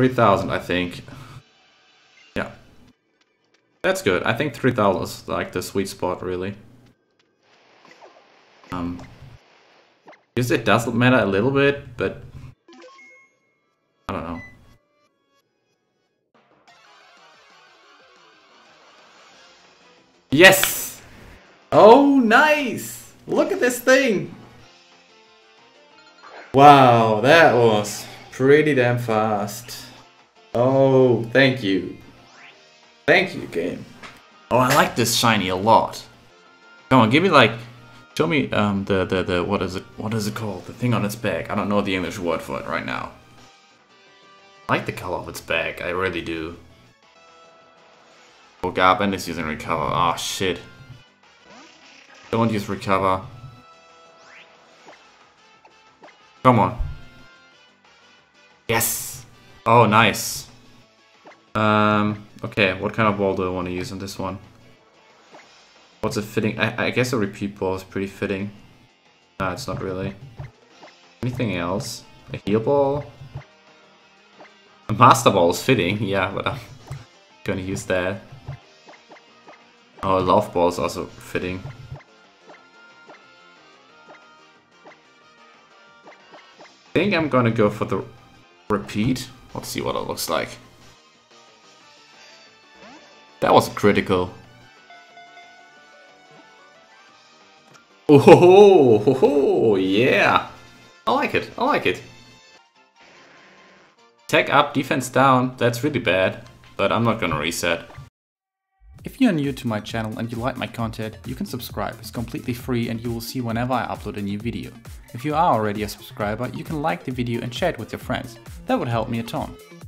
3,000, I think. Yeah. That's good. I think 3,000 is like the sweet spot, really. Because it does matter a little bit, but I don't know. Yes! Oh, nice! Look at this thing! Wow, that was pretty damn fast. Oh, thank you. Thank you, game. Oh, I like this shiny a lot. Come on, give me like... Show me the what is it called? The thing on its back. I don't know the English word for it right now. I like the color of its back, I really do. Oh, Garbend is using recover. Ah, oh, shit. Don't use recover. Come on. Yes! Oh, nice. Okay, what kind of ball do I want to use on this one? What's a fitting? I guess a repeat ball is pretty fitting. Nah, it's not really. Anything else? A heal ball? A master ball is fitting, yeah, but I'm gonna use that. Oh, a love ball is also fitting. I think I'm gonna go for the repeat. Let's see what it looks like. That was critical. Oh ho ho ho, yeah! I like it, I like it. Tech up, defense down, that's really bad, but I'm not gonna reset. If you're new to my channel and you like my content, you can subscribe, it's completely free and you will see whenever I upload a new video. If you are already a subscriber, you can like the video and share it with your friends, that would help me a ton.